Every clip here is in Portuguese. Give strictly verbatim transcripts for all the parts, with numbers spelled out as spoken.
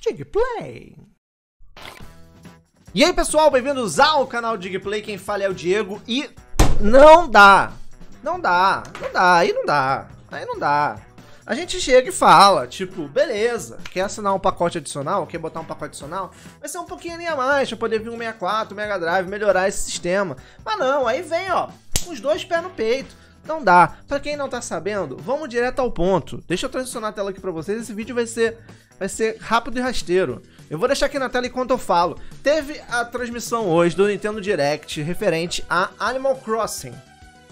Dig Play! E aí pessoal, bem-vindos ao canal Dig Play, quem fala é o Diego e... Não dá! Não dá, não dá, aí não dá, aí não dá. A gente chega e fala, tipo, beleza, quer assinar um pacote adicional, quer botar um pacote adicional, vai ser um pouquinho a mais, pra poder vir um sessenta e quatro, um Mega Drive, melhorar esse sistema. Mas não, aí vem, ó, com os dois pés no peito. Não dá. Pra quem não tá sabendo, vamos direto ao ponto. Deixa eu transicionar a tela aqui pra vocês, esse vídeo vai ser, vai ser rápido e rasteiro. Eu vou deixar aqui na tela enquanto eu falo. Teve a transmissão hoje do Nintendo Direct referente a Animal Crossing,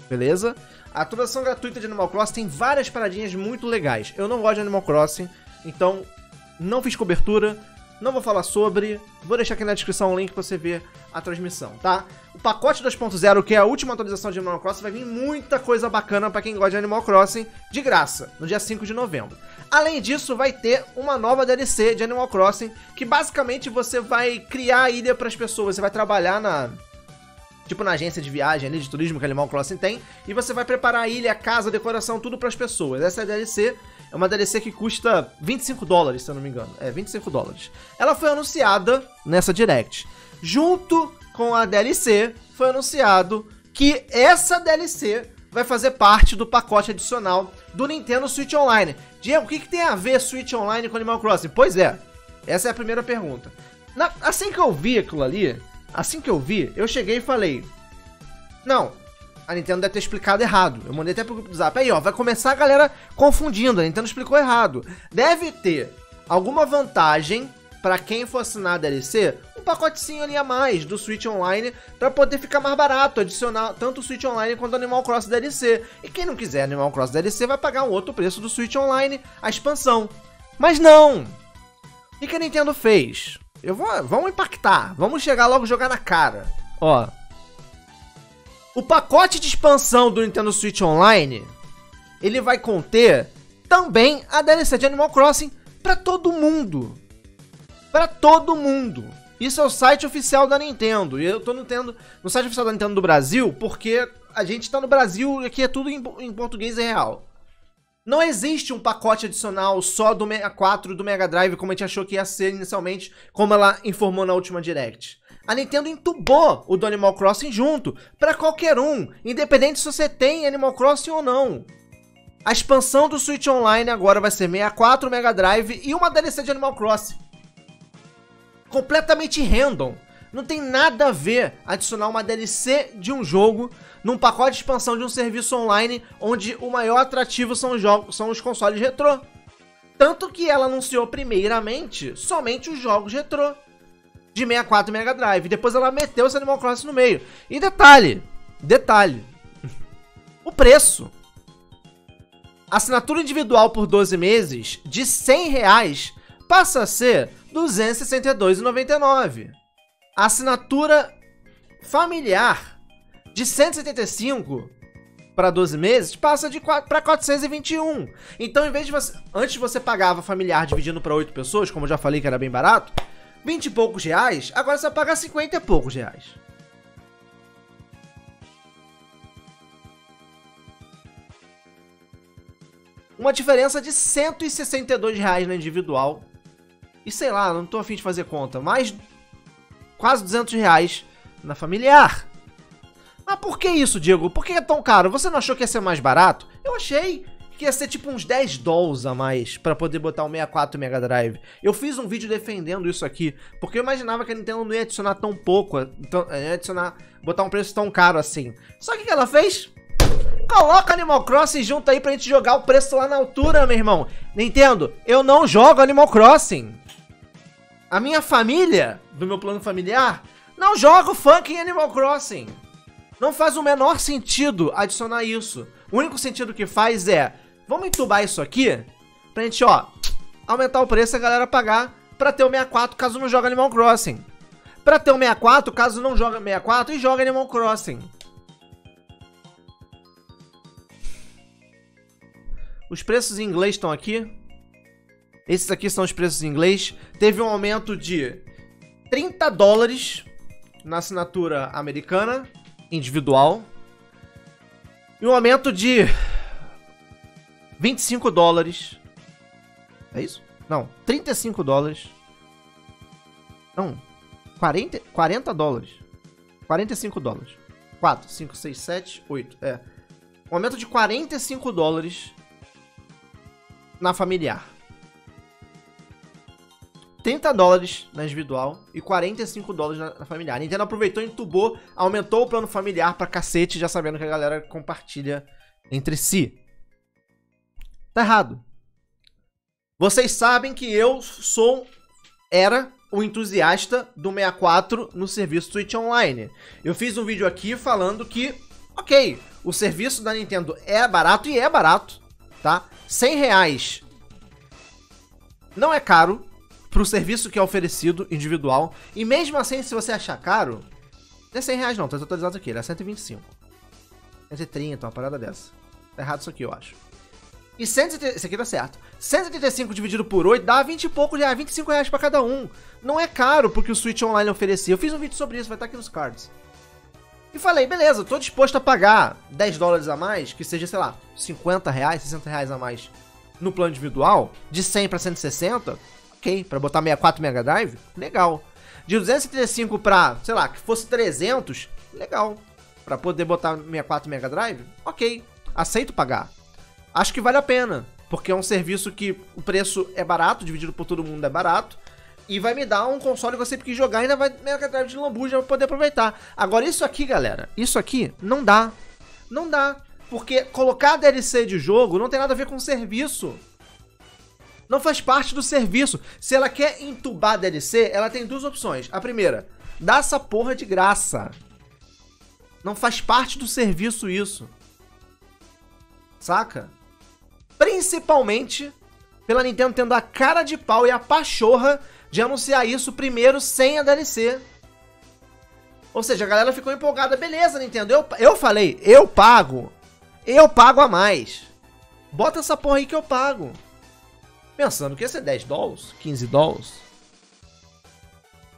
beleza? A atualização gratuita de Animal Crossing tem várias paradinhas muito legais. Eu não gosto de Animal Crossing, então não fiz cobertura, não vou falar sobre. Vou deixar aqui na descrição o link pra você ver a transmissão, tá? O pacote dois ponto zero, que é a última atualização de Animal Crossing, vai vir muita coisa bacana pra quem gosta de Animal Crossing, de graça, no dia cinco de novembro. Além disso, vai ter uma nova D L C de Animal Crossing, que basicamente você vai criar a ilha pras pessoas, você vai trabalhar na... tipo na agência de viagem ali, de turismo que Animal Crossing tem, e você vai preparar a ilha, a casa, a decoração, tudo pras pessoas. Essa é a D L C, é uma D L C que custa vinte e cinco dólares, se eu não me engano. É, vinte e cinco dólares. Ela foi anunciada nessa Direct. Junto com a D L C, foi anunciado que essa D L C vai fazer parte do pacote adicional do Nintendo Switch Online. Diego, o que, que tem a ver Switch Online com Animal Crossing? Pois é, essa é a primeira pergunta. Na, assim que eu vi aquilo ali... Assim que eu vi, eu cheguei e falei, não, a Nintendo deve ter explicado errado. Eu mandei até pro grupo do Zap, aí ó, vai começar a galera confundindo, a Nintendo explicou errado. Deve ter alguma vantagem pra quem for assinar a D L C, um pacotezinho ali a mais do Switch Online, pra poder ficar mais barato, adicionar tanto o Switch Online quanto o Animal Crossing D L C. E quem não quiser Animal Crossing D L C vai pagar um outro preço do Switch Online, a expansão. Mas não! O que a Nintendo fez? Eu vou, vamos impactar, vamos chegar logo e jogar na cara. Ó, o pacote de expansão do Nintendo Switch Online, ele vai conter também a D L C de Animal Crossing pra todo mundo. Pra todo mundo. Isso é o site oficial da Nintendo. E eu tô no, Nintendo, no site oficial da Nintendo do Brasil, porque a gente tá no Brasil e aqui é tudo em, em português real. Não existe um pacote adicional só do sessenta e quatro do Mega Drive, como a gente achou que ia ser inicialmente, como ela informou na última Direct. A Nintendo entubou o do Animal Crossing junto, pra qualquer um, independente se você tem Animal Crossing ou não. A expansão do Switch Online agora vai ser sessenta e quatro, Mega Drive e uma D L C de Animal Crossing. Completamente random. Não tem nada a ver adicionar uma D L C de um jogo num pacote de expansão de um serviço online onde o maior atrativo são os, jogos, são os consoles retrô. Tanto que ela anunciou primeiramente somente os jogos retrô de sessenta e quatro Mega Drive. Depois ela meteu esse Animal Crossing no meio. E detalhe, detalhe, o preço. Assinatura individual por doze meses de cem reais passa a ser duzentos e sessenta e dois reais e noventa e nove centavos. A assinatura familiar de cento e setenta e cinco para doze meses passa de para quatrocentos e vinte e um. Então, em vez de você, antes você pagava familiar dividindo para oito pessoas, como eu já falei que era bem barato, vinte e poucos reais, agora você vai pagar cinquenta e poucos reais. Uma diferença de cento e sessenta e dois reais na individual. E sei lá, não tô afim de fazer conta, mas quase duzentos reais na familiar. Mas por que isso, Diego? Por que é tão caro? Você não achou que ia ser mais barato? Eu achei que ia ser tipo uns dez dólares a mais pra poder botar o sessenta e quatro Mega Drive. Eu fiz um vídeo defendendo isso aqui, porque eu imaginava que a Nintendo não ia adicionar tão pouco, tão, ia adicionar, botar um preço tão caro assim. Só que o que ela fez? Coloca Animal Crossing junto aí pra gente jogar o preço lá na altura, meu irmão. Nintendo, eu não jogo Animal Crossing. A minha família, do meu plano familiar, não joga o funk em Animal Crossing. Não faz o menor sentido adicionar isso. O único sentido que faz é, vamos entubar isso aqui, pra gente, ó, aumentar o preço e a galera pagar pra ter o sessenta e quatro caso não joga Animal Crossing. Pra ter o sessenta e quatro caso não joga sessenta e quatro e joga Animal Crossing. Os preços em inglês estão aqui. Esses aqui são os preços em inglês. Teve um aumento de trinta dólares na assinatura americana, individual. E um aumento de vinte e cinco dólares. É isso? Não, trinta e cinco dólares Não. quarenta, quarenta dólares. quarenta e cinco dólares. quatro, cinco, seis, sete, oito. É. Um aumento de quarenta e cinco dólares na familiar. trinta dólares na individual e quarenta e cinco dólares na, na familiar. A Nintendo aproveitou, entubou, aumentou o plano familiar pra cacete, já sabendo que a galera compartilha entre si. Tá errado. Vocês sabem que eu sou, era o entusiasta do sessenta e quatro no serviço Switch Online. Eu fiz um vídeo aqui falando que, ok, o serviço da Nintendo é barato e é barato, tá? cem reais não é caro pro serviço que é oferecido individual. E mesmo assim, se você achar caro, não é cem reais não, tá totalizado aqui, ele é cento e vinte e cinco. cento e trinta, uma parada dessa. Tá errado isso aqui, eu acho. E cento e setenta, isso aqui tá certo. cento e setenta e cinco dividido por oito dá vinte e poucos reais, vinte e cinco reais pra cada um. Não é caro porque o Switch Online oferecia. Eu fiz um vídeo sobre isso, vai estar aqui nos cards. E falei, beleza, tô disposto a pagar dez dólares a mais, que seja, sei lá, cinquenta reais, sessenta reais a mais no plano individual, de cem pra cento e sessenta, ok, pra botar sessenta e quatro Mega Drive, legal. De duzentos e trinta e cinco pra, sei lá, que fosse trezentos, legal. Pra poder botar sessenta e quatro Mega Drive, ok, aceito pagar. Acho que vale a pena, porque é um serviço que o preço é barato, dividido por todo mundo é barato, e vai me dar um console que eu sempre quis jogar, ainda vai Mega Drive de lambuja pra poder aproveitar. Agora isso aqui, galera, isso aqui não dá. Não dá, porque colocar D L C de jogo não tem nada a ver com o serviço. Não faz parte do serviço. Se ela quer entubar D L C, ela tem duas opções. A primeira, dá essa porra de graça. Não faz parte do serviço isso. Saca? Principalmente pela Nintendo tendo a cara de pau e a pachorra de anunciar isso primeiro sem a D L C. Ou seja, a galera ficou empolgada. Beleza, Nintendo, eu, eu falei, eu pago. Eu pago a mais. Bota essa porra aí que eu pago. Pensando que ia ser dez dólares, quinze dólares.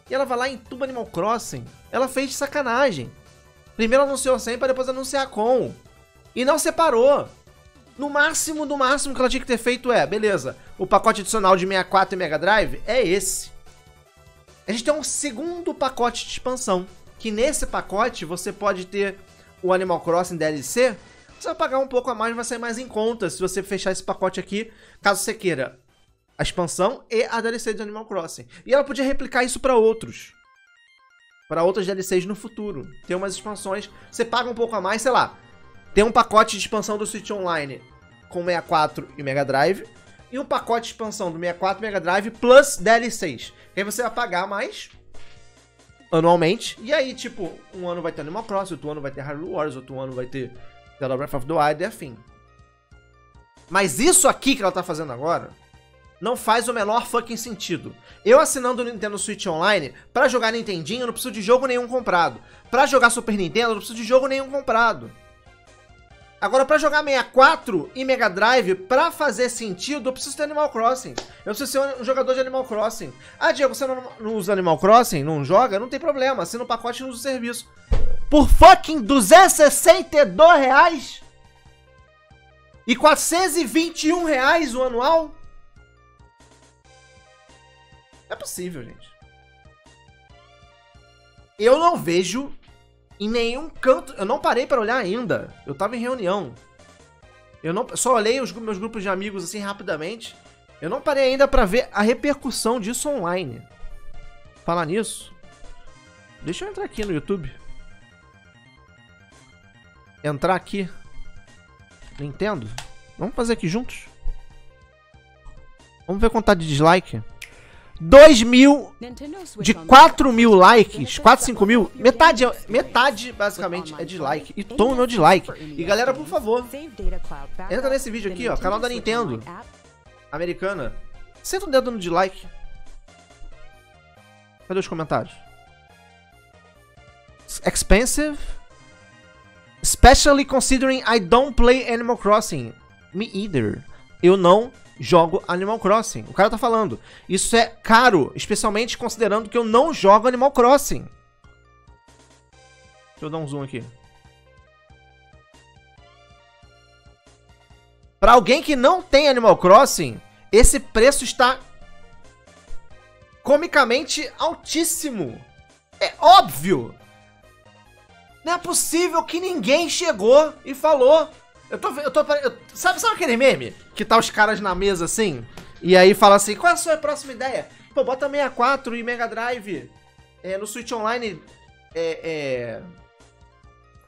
E ela vai lá em tubo Animal Crossing. Ela fez de sacanagem. Primeiro anunciou sem para depois anunciar com. E não separou. No máximo, no máximo que ela tinha que ter feito é, beleza, o pacote adicional de sessenta e quatro e Mega Drive é esse. A gente tem um segundo pacote de expansão, que nesse pacote você pode ter o Animal Crossing D L C, você vai pagar um pouco a mais, vai sair mais em conta se você fechar esse pacote aqui, caso você queira a expansão e a D L C de Animal Crossing. E ela podia replicar isso para outros, para outras D L Cs no futuro. Tem umas expansões, você paga um pouco a mais, sei lá. Tem um pacote de expansão do Switch Online com sessenta e quatro e Mega Drive e um pacote de expansão do sessenta e quatro e Mega Drive plus D L Cs. E aí você vai pagar mais anualmente. E aí, tipo, um ano vai ter Animal Crossing, outro ano vai ter Hyrule Warriors, outro ano vai ter Zelda Breath of the Wild e afim. Mas isso aqui que ela tá fazendo agora não faz o menor fucking sentido. Eu assinando o Nintendo Switch Online, pra jogar Nintendinho eu não preciso de jogo nenhum comprado. Pra jogar Super Nintendo eu não preciso de jogo nenhum comprado. Agora, pra jogar sessenta e quatro e Mega Drive, pra fazer sentido, eu preciso ter Animal Crossing. Eu preciso ser um jogador de Animal Crossing. Ah, Diego, você não, não usa Animal Crossing? Não joga? Não tem problema. Assina o pacote e usa o serviço. Por fucking duzentos e sessenta e dois reais? E quatrocentos e vinte e um reais o anual? Não é possível, gente. Eu não vejo... Em nenhum canto... Eu não parei pra olhar ainda. Eu tava em reunião. Eu não, só olhei os meus grupos de amigos assim rapidamente. Eu não parei ainda pra ver a repercussão disso online. Falar nisso... Deixa eu entrar aqui no YouTube. Entrar aqui. Nintendo. Vamos fazer aqui juntos. Vamos ver quantidade de dislike. dois mil, de quatro mil likes, quatro, cinco mil, metade, metade basicamente é dislike, e toma o meu dislike. E galera, por favor, entra nesse vídeo aqui, ó, canal da Nintendo americana, senta o dedo no dislike. Cadê os comentários? Expensive, especially considering I don't play Animal Crossing, me either, eu não jogo Animal Crossing. O cara tá falando, isso é caro, especialmente considerando que eu não jogo Animal Crossing. Deixa eu dar um zoom aqui. Pra alguém que não tem Animal Crossing, esse preço está comicamente altíssimo. É óbvio. Não é possível que ninguém chegou e falou. Eu tô, eu tô, eu, sabe, sabe aquele meme que tá os caras na mesa assim? E aí fala assim, qual é a sua próxima ideia? Pô, bota sessenta e quatro e Mega Drive é, no Switch Online é, é,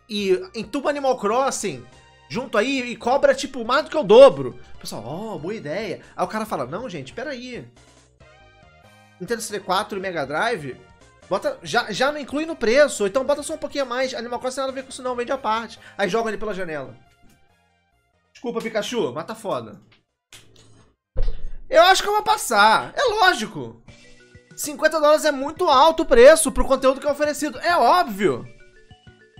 e entuba Animal Crossing junto aí e cobra tipo mais do que o dobro. Pessoal, ó, oh, boa ideia. Aí o cara fala, não gente, peraí. Nintendo sessenta e quatro e Mega Drive bota, já, já não inclui no preço, então bota só um pouquinho a mais. Animal Crossing não tem nada a ver com isso não, vende à parte. Aí joga ele pela janela. Desculpa, Pikachu, mas tá foda. Eu acho que eu vou passar, é lógico. cinquenta dólares é muito alto o preço pro conteúdo que é oferecido, é óbvio.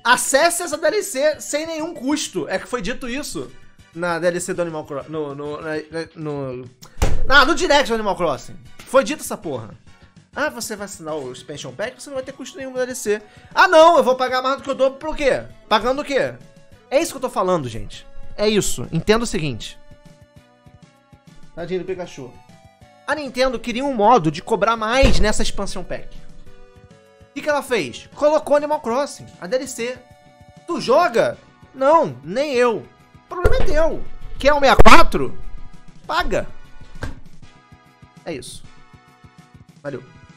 Acesse essa D L C sem nenhum custo, é que foi dito isso na D L C do Animal Crossing, no, no, no, no, ah, no Direct do Animal Crossing, foi dito essa porra. Ah, você vai assinar o Expansion Pack, você não vai ter custo nenhum na D L C. Ah não, eu vou pagar mais do que eu dou pro quê? Pagando o quê? É isso que eu tô falando, gente, é isso, entenda o seguinte. Tadinho do Pikachu. A Nintendo queria um modo de cobrar mais nessa expansão pack. O que, que ela fez? Colocou Animal Crossing, a D L C. Tu joga? Não, nem eu. O problema é teu. Quer um sessenta e quatro? Paga. É isso. Valeu.